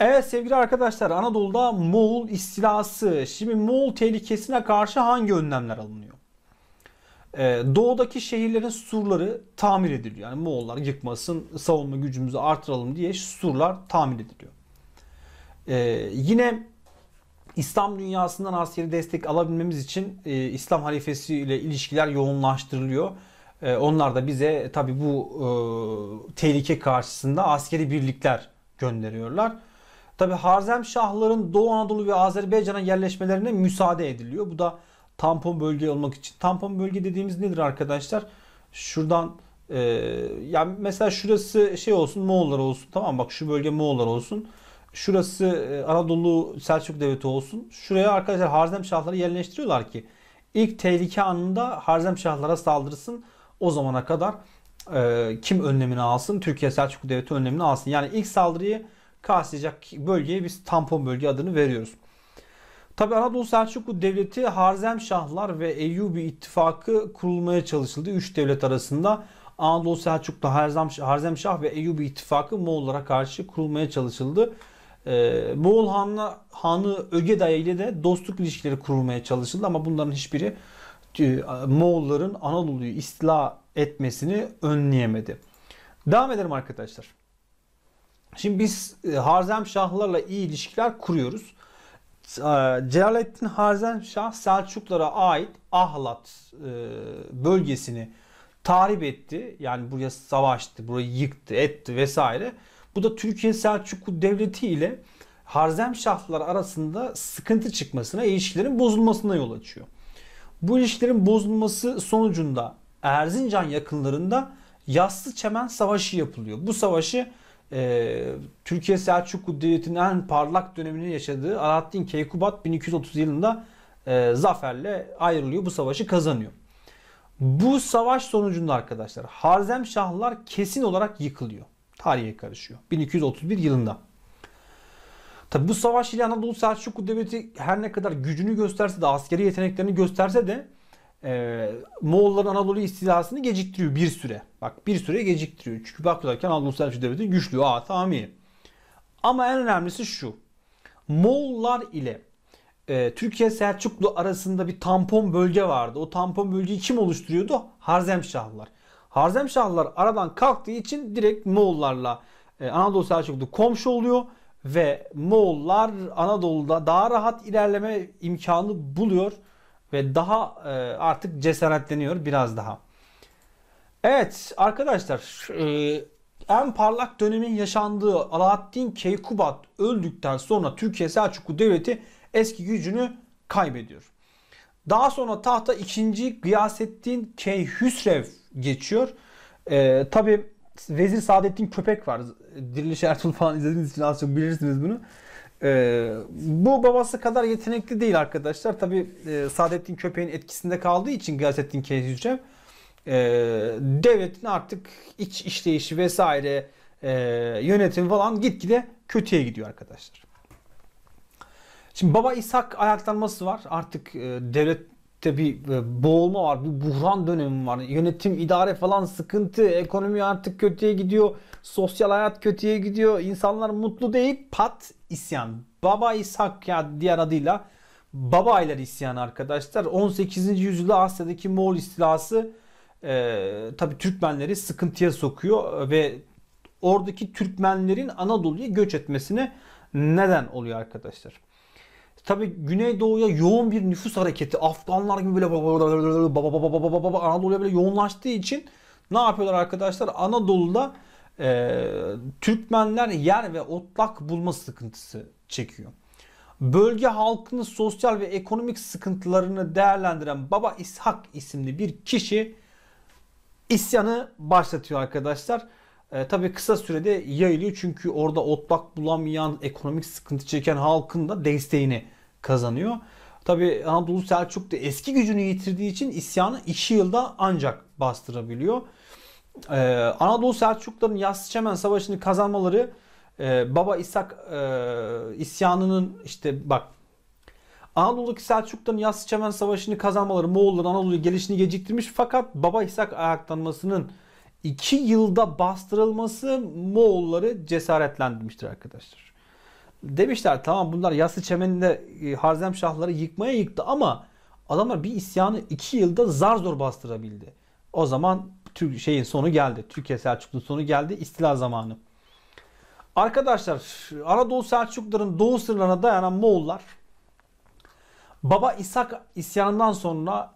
Evet sevgili arkadaşlar, Anadolu'da Moğol istilası. Şimdi Moğol tehlikesine karşı hangi önlemler alınıyor? Doğudaki şehirlerin surları tamir ediliyor. Yani Moğollar yıkmasın, savunma gücümüzü artıralım diye surlar tamir ediliyor. Yine İslam dünyasından askeri destek alabilmemiz için İslam halifesi ile ilişkiler yoğunlaştırılıyor. Onlar da bize tabi bu tehlike karşısında askeri birlikler gönderiyorlar. Tabi Harzem Şahların Doğu Anadolu ve Azerbaycan'a yerleşmelerine müsaade ediliyor. Bu da tampon bölge olmak için. Tampon bölge dediğimiz nedir arkadaşlar? Şuradan yani mesela şurası şey olsun, Moğollar olsun, tamam, bak şu bölge Moğollar olsun. Şurası Anadolu Selçuklu Devleti olsun. Şuraya arkadaşlar Harzem Şahları yerleştiriyorlar ki ilk tehlike anında Harzem Şahlara saldırsın. O zamana kadar kim önlemini alsın? Türkiye Selçuklu Devleti önlemini alsın. Yani ilk saldırıyı karşılayacak bölgeye biz tampon bölge adını veriyoruz. Tabi Anadolu Selçuklu Devleti, Harzem Şahlar ve Eyyubi ittifakı kurulmaya çalışıldı. Üç devlet arasında Anadolu Selçuklu, Harzem Şah ve Eyyubi ittifakı Moğollara karşı kurulmaya çalışıldı. Moğol Hanı Ögeday ile de dostluk ilişkileri kurulmaya çalışıldı ama bunların hiçbiri Moğolların Anadolu'yu istila etmesini önleyemedi. Devam edelim arkadaşlar. Şimdi biz Harzem Şahlarla iyi ilişkiler kuruyoruz. Celalettin Harzemşah Selçuklara ait Ahlat bölgesini tahrip etti. Yani buraya savaştı, burayı yıktı, etti vesaire. Bu da Türkiye Selçuklu Devleti ile Harzemşahlar arasında sıkıntı çıkmasına, ilişkilerin bozulmasına yol açıyor. Bu ilişkilerin bozulması sonucunda Erzincan yakınlarında Yassı Çemen Savaşı yapılıyor. Bu savaşı Türkiye Selçuklu Devleti'nin en parlak dönemini yaşadığı Alaaddin Keykubat 1230 yılında zaferle ayrılıyor. Bu savaşı kazanıyor. Bu savaş sonucunda arkadaşlar Harzem Şahlar kesin olarak yıkılıyor. Tarihe karışıyor 1231 yılında. Tabi bu savaş ile Anadolu Selçuklu Devleti her ne kadar gücünü gösterse de, askeri yeteneklerini gösterse de Moğolların Anadolu istilasını geciktiriyor bir süre. Bak bir süre geciktiriyor. Çünkü bakıyorlarken Anadolu Selçuklu Devleti güçlü. Tamam, iyi. Ama en önemlisi şu. Moğollar ile Türkiye Selçuklu arasında bir tampon bölge vardı. O tampon bölgeyi kim oluşturuyordu? Harzemşahlılar. Harzemşahlılar aradan kalktığı için direkt Moğollarla Anadolu Selçuklu komşu oluyor. Ve Moğollar Anadolu'da daha rahat ilerleme imkanı buluyor. Ve daha artık cesaretleniyor biraz daha. Evet arkadaşlar, en parlak dönemin yaşandığı Alaaddin Keykubat öldükten sonra Türkiye Selçuklu Devleti eski gücünü kaybediyor. Daha sonra tahta 2. Gıyasettin Keyhüsrev geçiyor. Tabi Vezir Saadettin Köpek var. Diriliş Ertuğrul falan izlediğiniz için az çok bilirsiniz bunu. Bu babası kadar yetenekli değil arkadaşlar. Tabi Saadettin Köpek'in etkisinde kaldığı için Gıyasettin Keyhüsrev devletin artık iç işleyişi vesaire, yönetim falan gitgide kötüye gidiyor arkadaşlar. Şimdi Baba İshak ayaklanması var. Artık devlette bir boğulma var. Bir buhran dönemi var. Yönetim, idare falan sıkıntı. Ekonomi artık kötüye gidiyor. Sosyal hayat kötüye gidiyor. İnsanlar mutlu değil. Pat isyan. Baba İshak, ya diğer adıyla Baba Aylar isyanı arkadaşlar. 18. yüzyılda Asya'daki Moğol istilası tabii Türkmenleri sıkıntıya sokuyor ve oradaki Türkmenlerin Anadolu'ya göç etmesine neden oluyor arkadaşlar. Tabi Güneydoğu'ya yoğun bir nüfus hareketi, Afganlar gibi böyle baba Anadolu'ya böyle yoğunlaştığı için ne yapıyorlar arkadaşlar? Anadolu'da Türkmenler yer ve otlak bulma sıkıntısı çekiyor. Bölge halkının sosyal ve ekonomik sıkıntılarını değerlendiren Baba İshak isimli bir kişi isyanı başlatıyor arkadaşlar. Tabii kısa sürede yayılıyor çünkü orada otlak bulamayan, ekonomik sıkıntı çeken halkın da desteğini kazanıyor. Tabii Anadolu Selçuklu eski gücünü yitirdiği için isyanı 2 yılda ancak bastırabiliyor. Anadolu Selçukluların Yassı Çemen Savaşı'nı kazanmaları Baba İshak isyanının, işte bak, Anadolu'daki Selçukluların Yassı Çemen Savaşı'nı kazanmaları Moğolların Anadolu'ya gelişini geciktirmiş, fakat Baba İshak ayaklanmasının 2 yılda bastırılması Moğolları cesaretlendirmiştir arkadaşlar. Demişler tamam bunlar Yassı Çemen'de Harzem Şahları yıkmaya yıktı ama adamlar bir isyanı 2 yılda zar zor bastırabildi. O zaman şeyin sonu geldi. Türkiye Selçuklu'nun sonu geldi. İstila zamanı. Arkadaşlar Anadolu Selçukluların doğu sınırlarına dayanan Moğollar Baba İshak isyanından sonra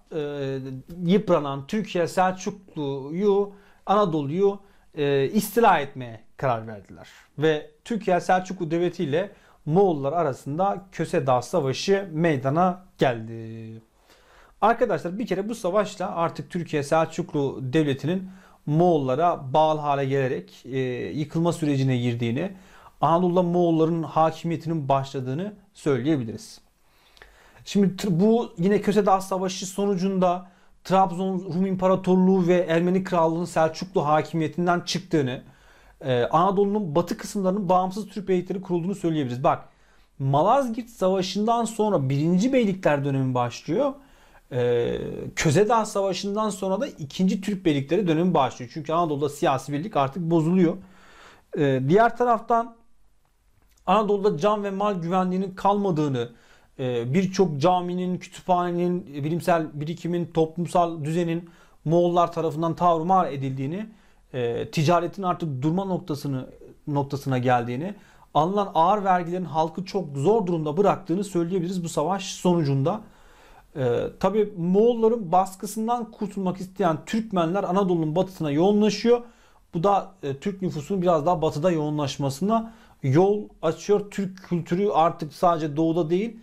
yıpranan Türkiye Selçuklu'yu, Anadolu'yu istila etmeye karar verdiler. Ve Türkiye Selçuklu Devleti ile Moğollar arasında Köse Dağ Savaşı meydana geldi. Arkadaşlar bir kere bu savaşla artık Türkiye Selçuklu Devleti'nin Moğollara bağlı hale gelerek yıkılma sürecine girdiğini, Anadolu'da Moğolların hakimiyetinin başladığını söyleyebiliriz. Şimdi bu yine Köse Dağ Savaşı sonucunda Trabzon Rum İmparatorluğu ve Ermeni Krallığı'nın Selçuklu hakimiyetinden çıktığını, Anadolu'nun batı kısımlarının bağımsız Türk beylikleri kurulduğunu söyleyebiliriz. Bak Malazgirt Savaşı'ndan sonra 1. Beylikler dönemi başlıyor. Köse Dağ Savaşı'ndan sonra da 2. Türk Beylikleri dönemi başlıyor. Çünkü Anadolu'da siyasi birlik artık bozuluyor. Diğer taraftan Anadolu'da can ve mal güvenliğinin kalmadığını, birçok caminin, kütüphanenin, bilimsel birikimin, toplumsal düzenin Moğollar tarafından tarumar edildiğini, ticaretin artık durma noktasına geldiğini, alınan ağır vergilerin halkı çok zor durumda bıraktığını söyleyebiliriz bu savaş sonucunda. Tabii Moğolların baskısından kurtulmak isteyen Türkmenler Anadolu'nun batısına yoğunlaşıyor. Bu da Türk nüfusunun biraz daha batıda yoğunlaşmasına yol açıyor. Türk kültürü artık sadece doğuda değil,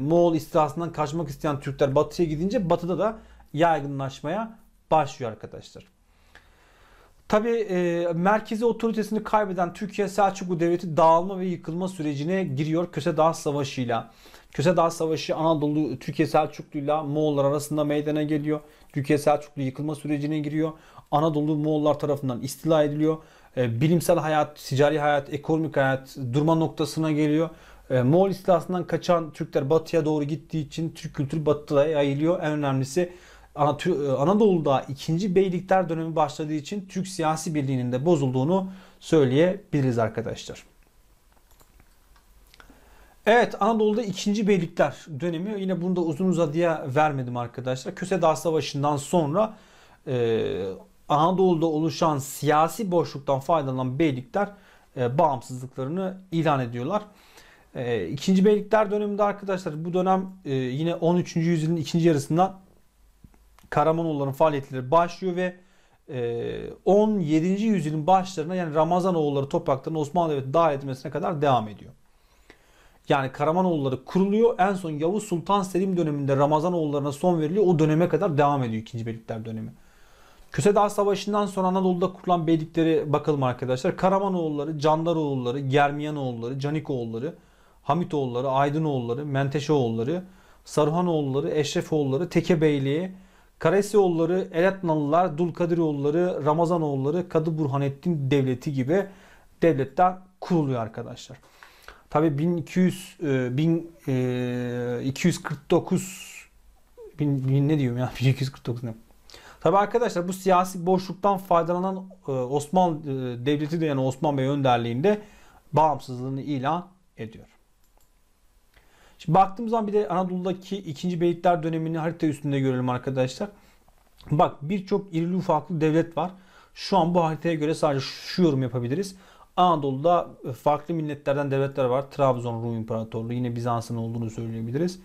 Moğol istilasından kaçmak isteyen Türkler batıya gidince batıda da yaygınlaşmaya başlıyor arkadaşlar. Tabi merkezi otoritesini kaybeden Türkiye Selçuklu Devleti dağılma ve yıkılma sürecine giriyor Köse Dağ Savaşı ile. Köse Dağ Savaşı Anadolu Türkiye Selçuklu ile Moğollar arasında meydana geliyor. Türkiye Selçuklu yıkılma sürecine giriyor. Anadolu Moğollar tarafından istila ediliyor. Bilimsel hayat, ticari hayat, ekonomik hayat durma noktasına geliyor. Moğol istilasından kaçan Türkler batıya doğru gittiği için Türk kültürü batıya yayılıyor. En önemlisi Anadolu'da 2. Beylikler dönemi başladığı için Türk siyasi birliğinin de bozulduğunu söyleyebiliriz arkadaşlar. Evet, Anadolu'da 2. Beylikler dönemi, yine bunu da uzun uzadıya vermedim arkadaşlar. Köse Dağ Savaşı'ndan sonra Anadolu'da oluşan siyasi boşluktan faydalanan beylikler bağımsızlıklarını ilan ediyorlar. 2. Beylikler döneminde arkadaşlar bu dönem yine 13. yüzyılın ikinci yarısından Karamanoğulların faaliyetleri başlıyor ve 17. yüzyılın başlarına yani Ramazanoğulları topraklarına Osmanlı Devleti dahil edilmesine kadar devam ediyor. Yani Karamanoğulları kuruluyor. En son Yavuz Sultan Selim döneminde Ramazanoğullarına son veriliyor. O döneme kadar devam ediyor 2. Beylikler dönemi. Köse Dağ Savaşı'ndan sonra Anadolu'da kurulan beyliklere bakalım arkadaşlar. Karamanoğulları, Candaroğulları, Germiyanoğulları, Canikoğulları, Hamitoğulları, Aydınoğulları, Menteşeoğulları, Sarıhanoğulları, Eşrefoğulları, Teke Beyliği, Karesioğulları, Eretnalılar, Dulkadiroğulları, Ramazanoğulları, Kadı Burhanettin Devleti gibi devletler kuruluyor arkadaşlar. Tabi 1249 Tabi arkadaşlar bu siyasi boşluktan faydalanan Osmanlı Devleti de yani Osman Bey önderliğinde bağımsızlığını ilan ediyor. Şimdi baktığımız zaman bir de Anadolu'daki 2. Beylikler dönemini harita üstünde görelim arkadaşlar. Bak birçok irili ufaklı devlet var. Şu an bu haritaya göre sadece şu yorum yapabiliriz. Anadolu'da farklı milletlerden devletler var. Trabzon Rum İmparatorluğu yine Bizans'ın olduğunu söyleyebiliriz.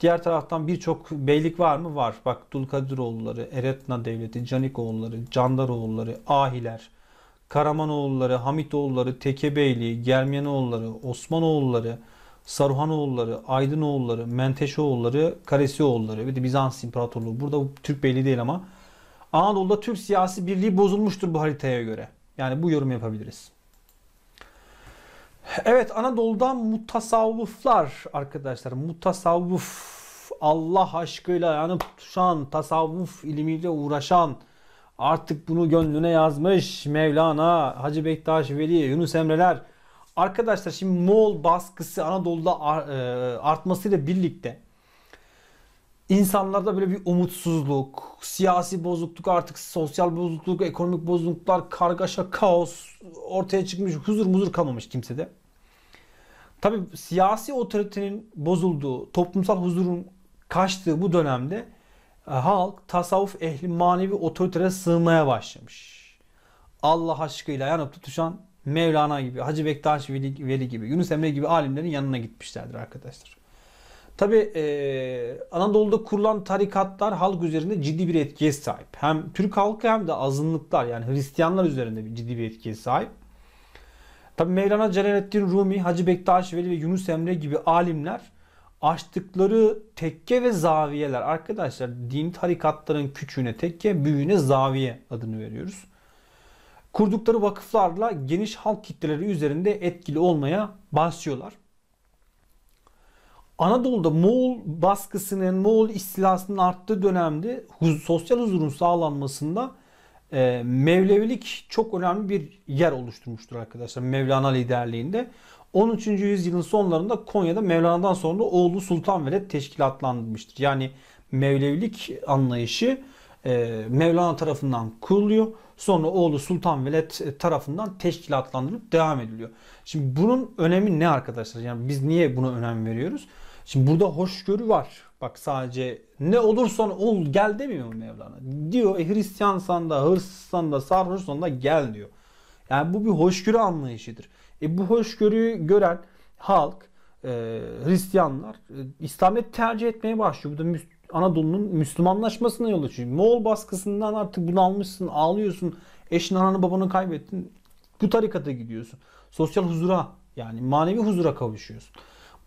Diğer taraftan birçok beylik var mı? Var. Bak Dulkadiroğulları, Eretna Devleti, Canikoğulları, Candaroğulları, Ahiler, Karamanoğulları, Hamitoğulları, Teke Beyliği, Germiyanoğulları, Osmanoğulları, Sarıhanoğulları, Aydınoğulları, Menteşeoğulları, Karesioğulları ve de Bizans İmparatorluğu. Burada Türk beyliği değil ama Anadolu'da Türk siyasi birliği bozulmuştur bu haritaya göre. Yani bu yorum yapabiliriz. Evet, Anadolu'da mutasavvıflar arkadaşlar. Mutasavvıf, Allah aşkıyla yanıp tutuşan, tasavvuf ilimiyle uğraşan, artık bunu gönlüne yazmış Mevlana, Hacı Bektaş Veli, Yunus Emre'ler. Arkadaşlar şimdi Moğol baskısı Anadolu'da artmasıyla birlikte insanlarda böyle bir umutsuzluk, siyasi bozukluk, artık sosyal bozukluk, ekonomik bozukluklar, kargaşa, kaos ortaya çıkmış, huzur kalmamış kimsede. Tabii siyasi otoritenin bozulduğu, toplumsal huzurun kaçtığı bu dönemde halk, tasavvuf ehli manevi otoriteye sığınmaya başlamış. Allah aşkıyla yanıp tutuşan Mevlana gibi, Hacı Bektaş Veli gibi, Yunus Emre gibi alimlerin yanına gitmişlerdir arkadaşlar. Tabi Anadolu'da kurulan tarikatlar halk üzerinde ciddi bir etkiye sahip. Hem Türk halkı hem de azınlıklar, yani Hristiyanlar üzerinde bir ciddi bir etkiye sahip. Tabi Mevlana, Celalettin Rumi, Hacı Bektaş Veli ve Yunus Emre gibi alimler açtıkları tekke ve zaviyeler arkadaşlar, din tarikatların küçüğüne tekke, büyüğüne zaviye adını veriyoruz. Kurdukları vakıflarla geniş halk kitleleri üzerinde etkili olmaya başlıyorlar. Anadolu'da Moğol baskısının, Moğol istilasının arttığı dönemde sosyal huzurun sağlanmasında Mevlevilik çok önemli bir yer oluşturmuştur arkadaşlar Mevlana liderliğinde. 13. yüzyılın sonlarında Konya'da Mevlana'dan sonra oğlu Sultan Veled teşkilatlandırmıştır. Yani Mevlevilik anlayışı Mevlana tarafından kuruluyor. Sonra oğlu Sultan Veled tarafından teşkilatlandırılıp devam ediliyor. Şimdi bunun önemi ne arkadaşlar? Yani biz niye buna önem veriyoruz? Şimdi burada hoşgörü var. Bak, sadece ne olursan ol gel demiyor mu Mevlana? Diyor Hristiyansan da, hırsızsan da, sarhoşsan da gel diyor. Yani bu bir hoşgörü anlayışıdır. Bu hoşgörüyü gören halk, Hristiyanlar İslamiyet tercih etmeye başlıyor. Bu da Anadolu'nun Müslümanlaşmasına yol açıyor. Moğol baskısından artık bunalmışsın, ağlıyorsun, eşini, ananı, babanı kaybettin. Bu tarikata gidiyorsun. Sosyal huzura, yani manevi huzura kavuşuyorsun.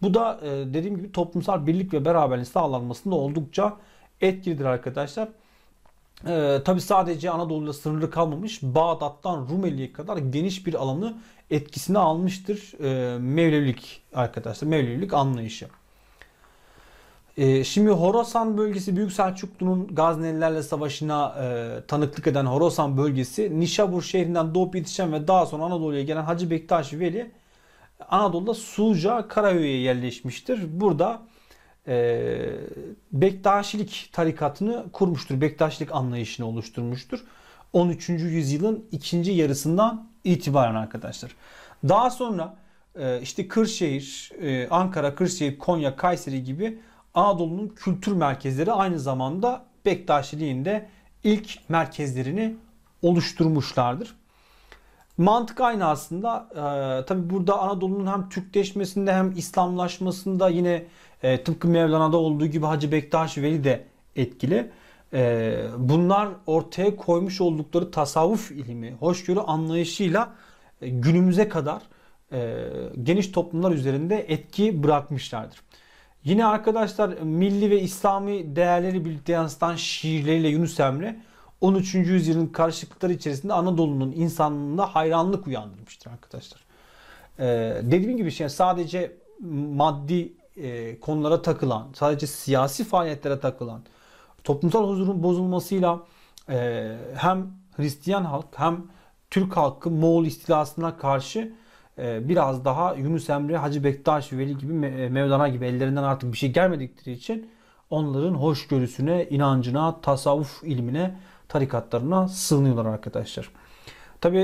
Bu da dediğim gibi toplumsal birlik ve beraberliğin sağlanmasında oldukça etkilidir arkadaşlar. Tabi sadece Anadolu'da sınırlı kalmamış, Bağdat'tan Rumeli'ye kadar geniş bir alanı etkisine almıştır Mevlevilik arkadaşlar, Mevlevilik anlayışı. Şimdi Horasan bölgesi, Büyük Selçuklu'nun Gaznelilerle savaşına tanıklık eden Horasan bölgesi, Nişabur şehrinden doğup yetişen ve daha sonra Anadolu'ya gelen Hacı Bektaş Veli, Anadolu'da Suca, Karahöy'e yerleşmiştir. Burada Bektaşilik tarikatını kurmuştur. Bektaşilik anlayışını oluşturmuştur. 13. yüzyılın ikinci yarısından itibaren arkadaşlar. Daha sonra işte Kırşehir, Ankara, Kırşehir, Konya, Kayseri gibi Anadolu'nun kültür merkezleri aynı zamanda Bektaşiliğin de ilk merkezlerini oluşturmuşlardır. Mantık aynı aslında. Tabi burada Anadolu'nun hem Türkleşmesinde hem İslamlaşmasında yine tıpkı Mevlana'da olduğu gibi Hacı Bektaş Veli de etkili. Bunlar ortaya koymuş oldukları tasavvuf ilmi, hoşgörü anlayışıyla günümüze kadar geniş toplumlar üzerinde etki bırakmışlardır. Yine arkadaşlar milli ve İslami değerleri birlikte yansıtan şiirleriyle Yunus Emre 13. yüzyılın karışıklıkları içerisinde Anadolu'nun insanlığında hayranlık uyandırmıştır arkadaşlar. Dediğim gibi şey, sadece maddi konulara takılan, sadece siyasi faaliyetlere takılan, toplumsal huzurun bozulmasıyla hem Hristiyan halk hem Türk halkı Moğol istilasına karşı biraz daha Yunus Emre, Hacı Bektaş Veli gibi, Mevlana gibi ellerinden artık bir şey gelmedikleri için onların hoşgörüsüne, inancına, tasavvuf ilmine, tarikatlarına sığınıyorlar arkadaşlar. Tabi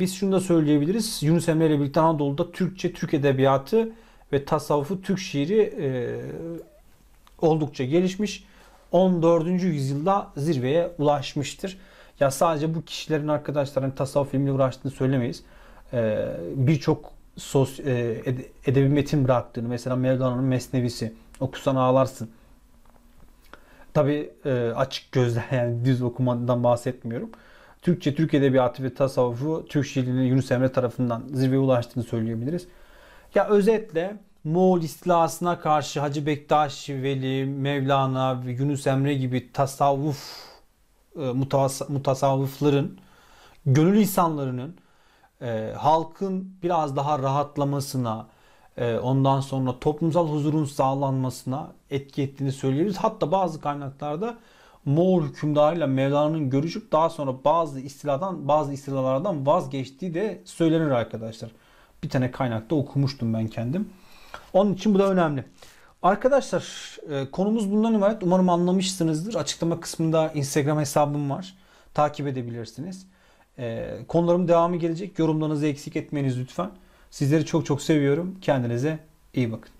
biz şunu da söyleyebiliriz. Yunus Emre ile birlikte Anadolu'da Türkçe, Türk edebiyatı ve tasavvufu, Türk şiiri oldukça gelişmiş. 14. yüzyılda zirveye ulaşmıştır. Ya sadece bu kişilerin arkadaşlar hani tasavvuf ilmiyle uğraştığını söylemeyiz. Birçok edebi metin bıraktığını, mesela Mevlana'nın Mesnevisi, okusan ağlarsın. Tabi açık gözle, yani düz okumadan bahsetmiyorum. Türkçe, Türk edebiyatı ve tasavvufu Türk şiirinin Yunus Emre tarafından zirveye ulaştığını söyleyebiliriz. Ya özetle Moğol istilasına karşı Hacı Bektaş Veli, Mevlana ve Yunus Emre gibi tasavvuf mutasavvıfların, gönül insanlarının, halkın biraz daha rahatlamasına, ondan sonra toplumsal huzurun sağlanmasına etki ettiğini söyleyebiliriz. Hatta bazı kaynaklarda Moğol hükümdarıyla Mevlana'nın görüşüp daha sonra bazı istilalardan vazgeçtiği de söylenir arkadaşlar. Bir tane kaynakta okumuştum ben kendim. Onun için bu da önemli. Arkadaşlar konumuz bundan ibaret. Umarım anlamışsınızdır. Açıklama kısmında Instagram hesabım var. Takip edebilirsiniz. Konularım devamı gelecek. Yorumlarınızı eksik etmeyiniz lütfen. Sizleri çok çok seviyorum. Kendinize İyi bakın.